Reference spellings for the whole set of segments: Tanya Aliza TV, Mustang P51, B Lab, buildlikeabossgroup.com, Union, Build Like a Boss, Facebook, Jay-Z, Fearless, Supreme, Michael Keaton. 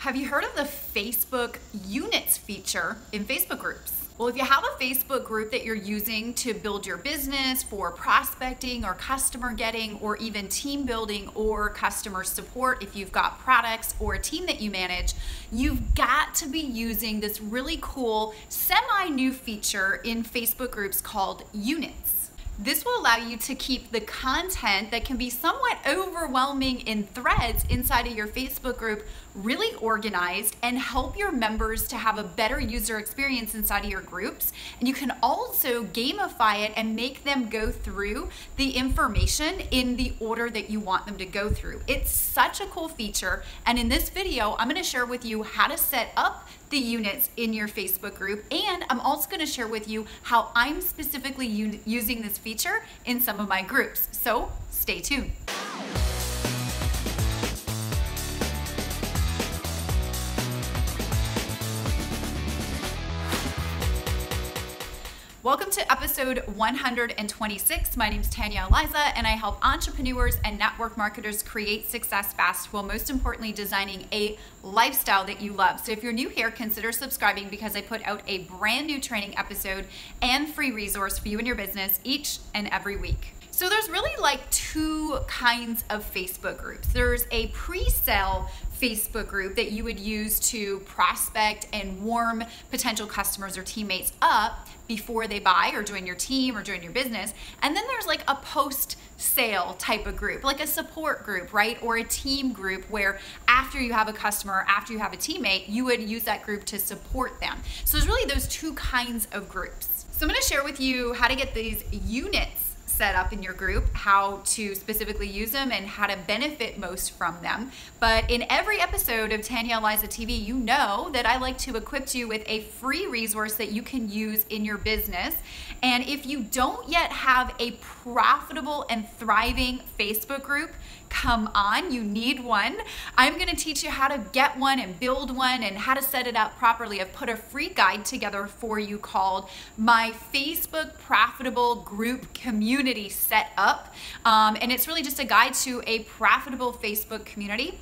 Have you heard of the Facebook units feature in Facebook groups? Well, if you have a Facebook group that you're using to build your business for prospecting or customer getting or even team building or customer support, if you've got products or a team that you manage, you've got to be using this really cool semi-new feature in Facebook groups called units. This will allow you to keep the content that can be somewhat overwhelming in threads inside of your Facebook group really organized and help your members to have a better user experience inside of your groups. And you can also gamify it and make them go through the information in the order that you want them to go through. It's such a cool feature. And in this video, I'm going to share with you how to set up the units in your Facebook group. And I'm also going to share with you how I'm specifically using this feature in some of my groups. So stay tuned. Welcome to episode 126. My name is Tanya Aliza, and I help entrepreneurs and network marketers create success fast while most importantly designing a lifestyle that you love. So if you're new here, consider subscribing because I put out a brand new training episode and free resource for you and your business each and every week. So there's really like two kinds of Facebook groups. There's a pre-sale Facebook group that you would use to prospect and warm potential customers or teammates up before they buy or join your team or join your business. And then there's like a post-sale type of group, like a support group, right? Or a team group where after you have a customer, after you have a teammate, you would use that group to support them. So there's really those two kinds of groups. So I'm gonna share with you how to get these units set up in your group, how to specifically use them and how to benefit most from them. But in every episode of Tanya Aliza TV, you know that I like to equip you with a free resource that you can use in your business. And if you don't yet have a profitable and thriving Facebook group, come on, you need one. I'm gonna teach you how to get one and build one and how to set it up properly. I've put a free guide together for you called My Facebook Profitable Group Community Setup. And it's really just a guide to a profitable Facebook community.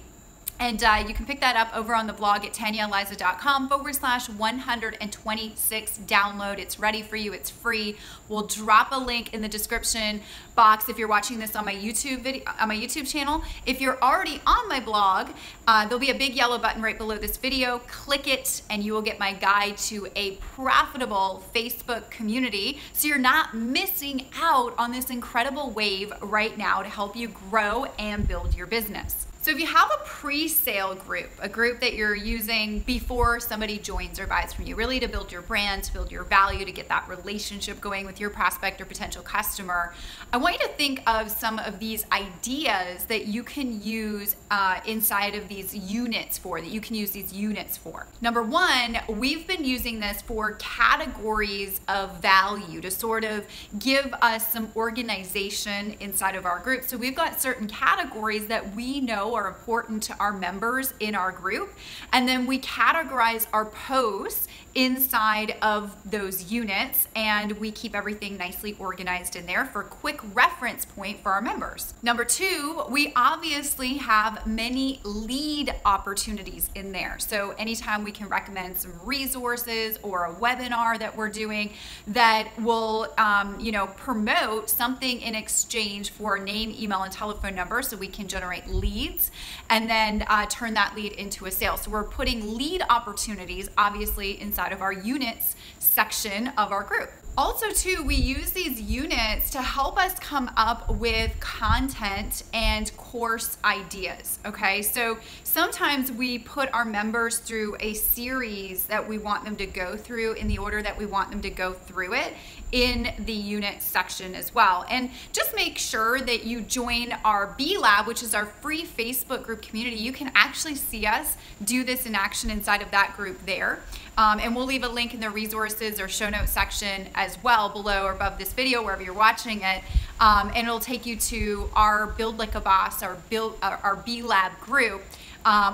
And you can pick that up over on the blog at tanyaaliza.com/126 download. It's ready for you. It's free. We'll drop a link in the description box if you're watching this on my YouTube video, on my YouTube channel. If you're already on my blog, there'll be a big yellow button right below this video. Click it and you will get my guide to a profitable Facebook community. So you're not missing out on this incredible wave right now to help you grow and build your business. So if you have a pre-sale group, a group that you're using before somebody joins or buys from you, really to build your brand, to build your value, to get that relationship going with your prospect or potential customer, I want you to think of some of these ideas that you can use inside of these units for, that you can use these units for. Number one, we've been using this for categories of value to sort of give us some organization inside of our group. So we've got certain categories that we know are important to our members in our group, and then we categorize our posts inside of those units and we keep everything nicely organized in there for quick reference point for our members. Number two, we obviously have many lead opportunities in there. So anytime we can recommend some resources or a webinar that we're doing that will promote something in exchange for name, email, and telephone number, so we can generate leads and then turn that lead into a sale. So we're putting lead opportunities obviously inside of our units section of our group. Also too, we use these units to help us come up with content and course ideas, okay? So sometimes we put our members through a series that we want them to go through in the order that we want them to go through it in the unit section as well. And just make sure that you join our B Lab, which is our free Facebook group community. You can actually see us do this in action inside of that group there. And we'll leave a link in the resources or show notes section as well below or above this video, wherever you're watching it. And it'll take you to our Build Like a Boss, our B Lab group,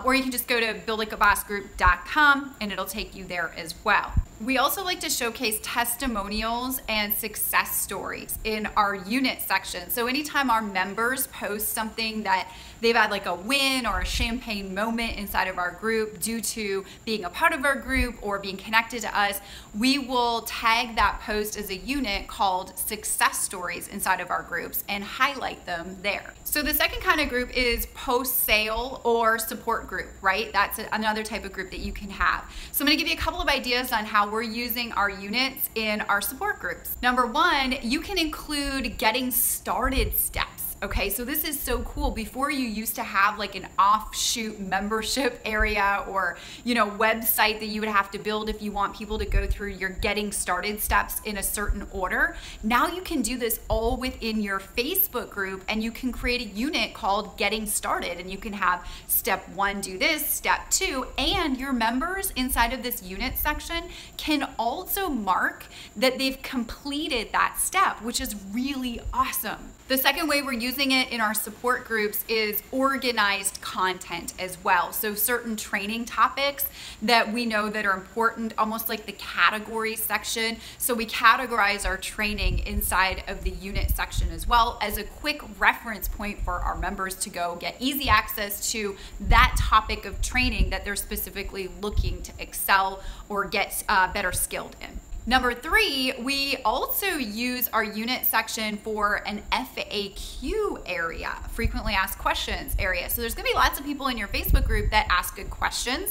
or you can just go to buildlikeabossgroup.com and it'll take you there as well. We also like to showcase testimonials and success stories in our unit section. So anytime our members post something that they've had, like a win or a champagne moment inside of our group due to being a part of our group or being connected to us, we will tag that post as a unit called success stories inside of our groups and highlight them there. So the second kind of group is post-sale or support group, right? That's another type of group that you can have. So I'm gonna give you a couple of ideas on how we're using our units in our support groups. Number one, you can include getting started steps. Okay, so this is so cool. Before, you used to have like an offshoot membership area or, you know, website that you would have to build if you want people to go through your getting started steps in a certain order. Now you can do this all within your Facebook group, and you can create a unit called getting started, and you can have step one, do this, step two, and your members inside of this unit section can also mark that they've completed that step, which is really awesome. The second way we're using it in our support groups is organized content as well. So certain training topics that we know that are important, almost like the category section. So we categorize our training inside of the unit section as well as a quick reference point for our members to go get easy access to that topic of training that they're specifically looking to excel or get better skilled in. Number three, we also use our unit section for an FAQ area, frequently asked questions area. So there's gonna be lots of people in your Facebook group that ask good questions.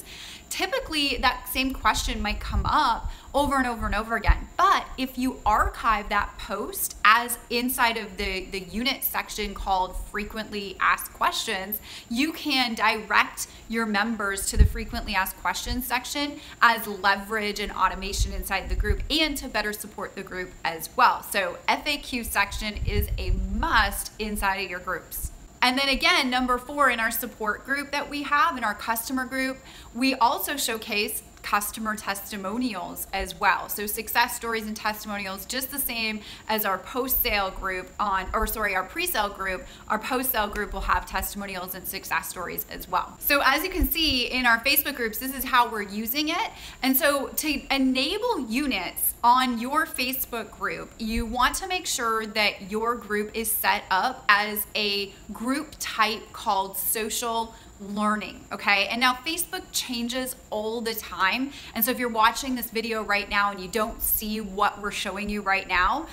Typically, that same question might come up over and over and over again. But if you archive that post as inside of the unit section called frequently asked questions, you can direct your members to the frequently asked questions section as leverage and automation inside the group and to better support the group as well. So FAQ section is a must inside of your groups. And then again, number four, in our support group that we have, in our customer group, we also showcase customer testimonials as well. So success stories and testimonials, just the same as our post-sale group our pre-sale group, our post-sale group will have testimonials and success stories as well. So as you can see in our Facebook groups, this is how we're using it. And so to enable units on your Facebook group, you want to make sure that your group is set up as a group type called social learning, okay? And now Facebook changes all the time. And so if you're watching this video right now and you don't see what we're showing you right now,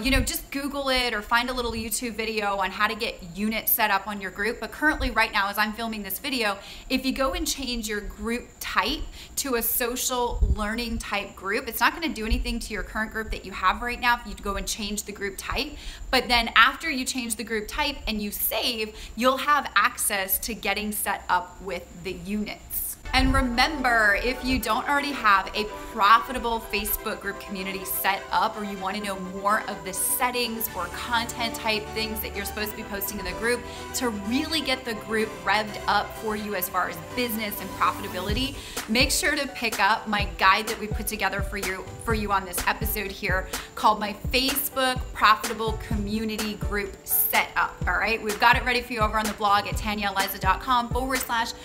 you know, just Google it or find a little YouTube video on how to get units set up on your group. But currently right now, as I'm filming this video, if you go and change your group type to a social learning type group, it's not going to do anything to your current group that you have right now if you go and change the group type. But then after you change the group type and you save, you'll have access to getting set up with the units. And remember, if you don't already have a profitable Facebook group community set up, or you want to know more of the settings or content type things that you're supposed to be posting in the group to really get the group revved up for you as far as business and profitability, make sure to pick up my guide that we put together for you on this episode here called My Facebook Profitable Community Group Setup. All right, we've got it ready for you over on the blog at tanyaaliza.com/126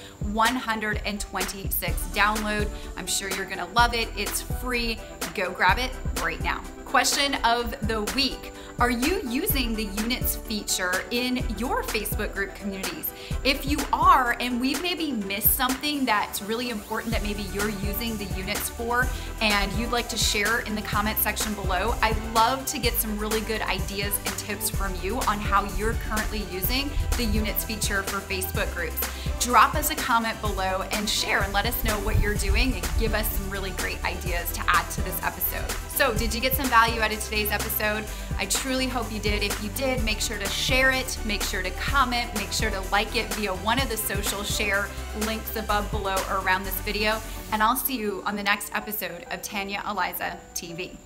download. I'm sure you're gonna love it. It's free. Go grab it right now. Question of the week. Are you using the units feature in your Facebook group communities? If you are, and we've maybe missed something that's really important that maybe you're using the units for and you'd like to share in the comment section below, I'd love to get some really good ideas and tips from you on how you're currently using the units feature for Facebook groups. Drop us a comment below and share and let us know what you're doing and give us some really great ideas to add to this episode. So did you get some value out of today's episode? I truly hope you did. If you did, make sure to share it, make sure to comment, make sure to like it via one of the social share links above, below, or around this video. And I'll see you on the next episode of Tanya Aliza TV.